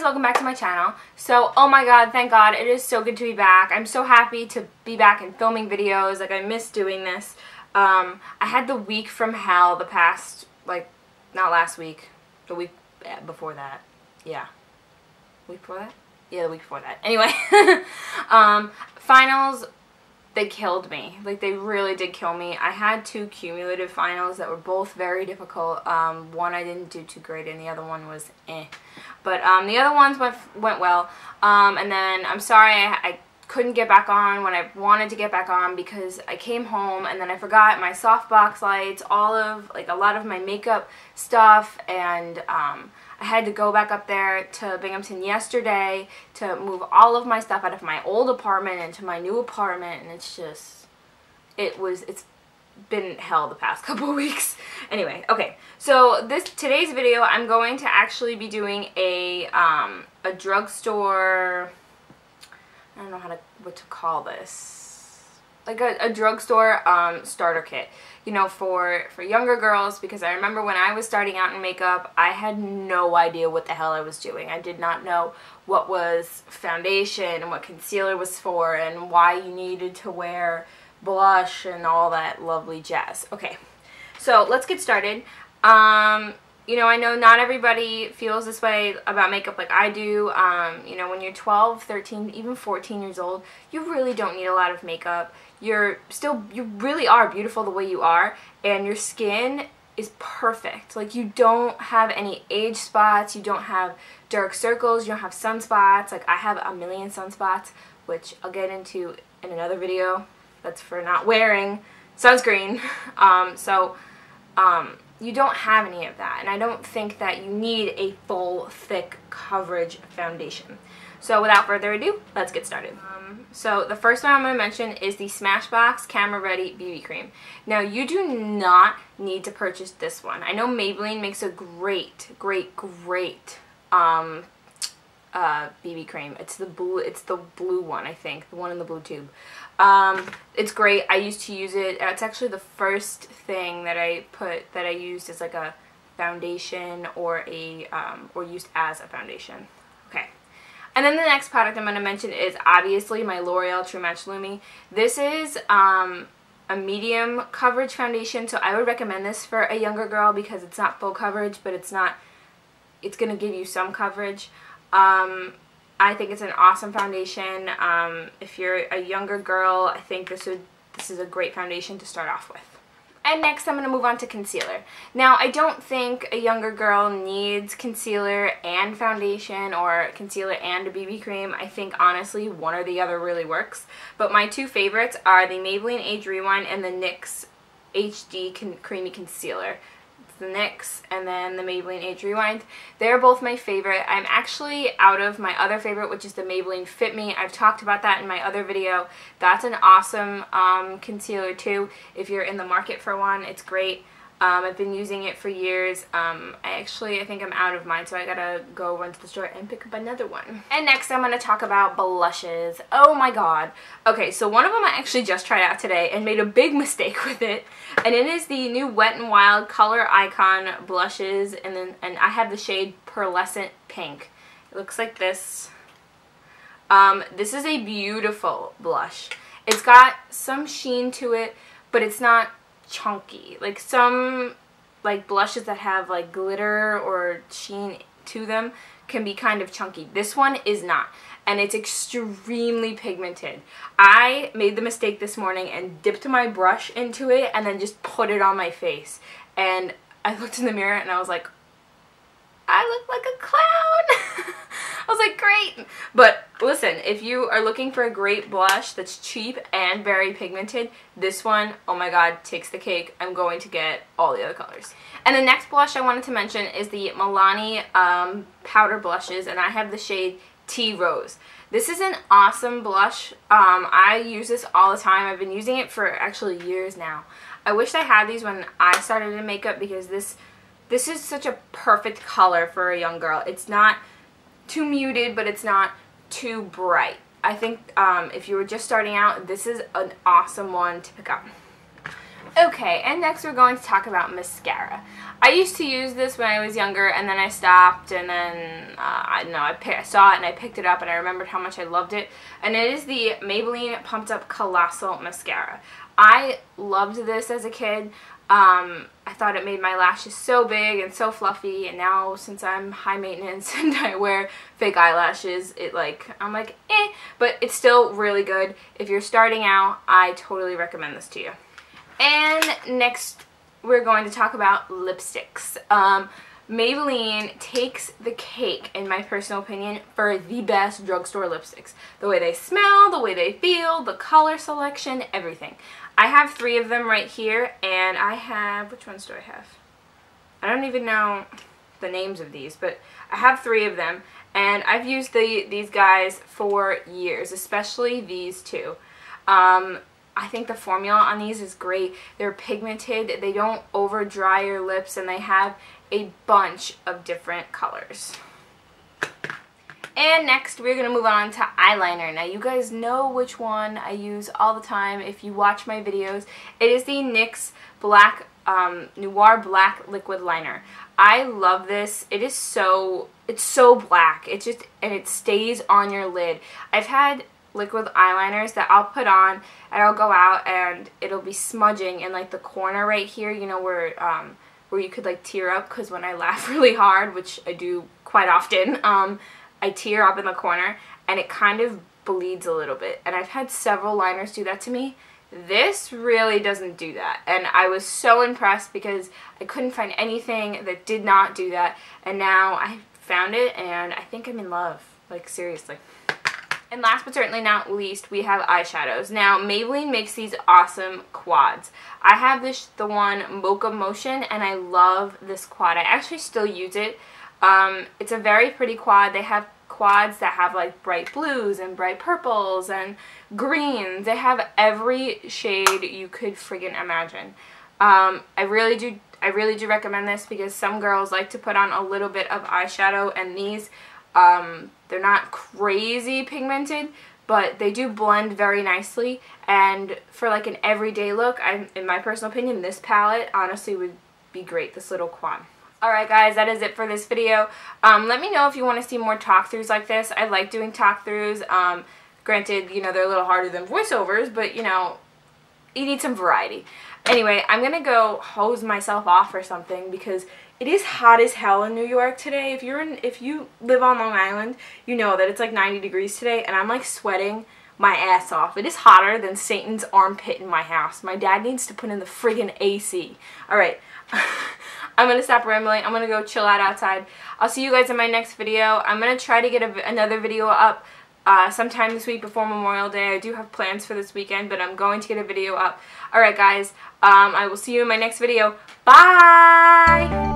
guys, welcome back to my channel. So, oh my god, thank god, it is so good to be back. I'm so happy to be back and filming videos. Like, I miss doing this. I had the week from hell the past, like, not last week, the week before that. Yeah. Week before that? Yeah, the week before that. Anyway, finals, they killed me. Like, they really did kill me. I had two cumulative finals that were both very difficult. One I didn't do too great, and the other one was eh. But the other ones went well. And then, I'm sorry I couldn't get back on when I wanted to get back on, because I came home and then I forgot my softbox lights, all of, like, a lot of my makeup stuff, and I had to go back up there to Binghamton yesterday to move all of my stuff out of my old apartment into my new apartment, and it's just, it's been hell the past couple weeks. Anyway, okay, so today's video, I'm going to actually be doing a drugstore, I don't know what to call this, like a drugstore starter kit. You know, for younger girls, because I remember when I was starting out in makeup, I had no idea what the hell I was doing. I did not know what was foundation and what concealer was for and why you needed to wear blush and all that lovely jazz. Okay, so let's get started. You know, I know not everybody feels this way about makeup like I do. You know, when you're 12, 13, even 14 years old, you really don't need a lot of makeup. You really are beautiful the way you are, and your skin is perfect. Like, you don't have any age spots, you don't have dark circles, you don't have sunspots. Like, I have a million sunspots, which I'll get into in another video. That's for not wearing sunscreen. You don't have any of that, and I don't think that you need a full, thick coverage foundation. So without further ado, let's get started. So the first one I'm going to mention is the Smashbox Camera Ready BB Cream. Now, you do not need to purchase this one. I know Maybelline makes a great BB cream. It's the blue one, I think, the one in the blue tube. It's great. I used to use it. It's actually the first thing that I used as like a foundation, or used as a foundation. Okay. And then the next product I'm going to mention is obviously my L'Oreal True Match Lumi. This is a medium coverage foundation, so I would recommend this for a younger girl because it's not full coverage, but it's going to give you some coverage. I think it's an awesome foundation. If you're a younger girl, I think this is a great foundation to start off with. And next, I'm going to move on to concealer. Now, I don't think a younger girl needs concealer and foundation, or concealer and a BB cream. I think, honestly, one or the other really works. But my two favorites are the Maybelline Age Rewind and the NYX HD Creamy Concealer. The NYX and then the Maybelline Age Rewind. They're both my favorite. I'm actually out of my other favorite, which is the Maybelline Fit Me. I've talked about that in my other video. That's an awesome concealer too. If you're in the market for one, it's great. I've been using it for years. I think I'm out of mine, so I gotta go run to the store and pick up another one. And next, I'm gonna talk about blushes. Oh my god. Okay, so one of them I actually just tried out today and made a big mistake with it, and it is the new Wet n' Wild Color Icon blushes, and I have the shade Pearlescent Pink. It looks like this. This is a beautiful blush. It's got some sheen to it, but it's not chunky like some blushes that have like glitter or sheen to them can be kind of chunky. This one is not, and it's extremely pigmented. I made the mistake this morning and dipped my brush into it and then just put it on my face, and I looked in the mirror and I was like, I look like a clown. I was like, great. But listen, if you are looking for a great blush that's cheap and very pigmented, this one, oh my god, takes the cake. I'm going to get all the other colors. And the next blush I wanted to mention is the Milani powder blushes, and I have the shade Tea Rose. This is an awesome blush. I use this all the time. I've been using it for actually years now. I wish I had these when I started in makeup, because this is such a perfect color for a young girl. It's not too muted, but it's not too bright. I think if you were just starting out, this is an awesome one to pick up. Okay, and next we're going to talk about mascara. I used to use this when I was younger, and then I stopped, and then, I don't know, I saw it and I picked it up, and I remembered how much I loved it. And it is the Maybelline Pumped Up Colossal Mascara. I loved this as a kid. I thought it made my lashes so big and so fluffy, and now since I'm high maintenance and I wear fake eyelashes, I'm like, eh, but it's still really good. If you're starting out, I totally recommend this to you. And next, we're going to talk about lipsticks. Maybelline takes the cake, in my personal opinion, for the best drugstore lipsticks. The way they smell, the way they feel, the color selection, everything. I have three of them right here, and I have, which ones do I have? I don't even know the names of these, but I have three of them, and I've used these guys for years, especially these two. I think the formula on these is great. They're pigmented, they don't over dry your lips, and they have a bunch of different colors. And next, we're going to move on to eyeliner. Now, you guys know which one I use all the time if you watch my videos. It is the NYX Black, Noir Black Liquid Liner. I love this. It is so, it's so black. It just, and it stays on your lid. I've had liquid eyeliners that I'll put on and I'll go out and it'll be smudging in like the corner right here, you know, where you could like tear up, because when I laugh really hard, which I do quite often, I tear up in the corner and it kind of bleeds a little bit. And I've had several liners do that to me. This really doesn't do that, and I was so impressed because I couldn't find anything that did not do that, and now I found it and I think I'm in love, like seriously. And last but certainly not least, we have eyeshadows. Now, Maybelline makes these awesome quads. I have this, the one Mocha Motion, and I love this quad. I actually still use it. It's a very pretty quad. They have quads that have like bright blues and bright purples and greens. They have every shade you could friggin' imagine. I really do recommend this because some girls like to put on a little bit of eyeshadow, and these, they're not crazy pigmented, but they do blend very nicely, and for like an everyday look, in my personal opinion, this palette honestly would be great, this little quad. Alright guys, that is it for this video. Let me know if you want to see more talk-throughs like this. I like doing talk-throughs. Granted, you know, they're a little harder than voiceovers, but you know, you need some variety. Anyway, I'm going to go hose myself off or something because it is hot as hell in New York today. If you live on Long Island, you know that it's like 90 degrees today, and I'm like sweating my ass off. It is hotter than Satan's armpit in my house. My dad needs to put in the friggin' AC. Alright, I'm gonna stop rambling. I'm gonna go chill out outside. I'll see you guys in my next video. I'm gonna try to get another video up sometime this week before Memorial Day. I do have plans for this weekend, but I'm going to get a video up. Alright guys, I will see you in my next video. Bye!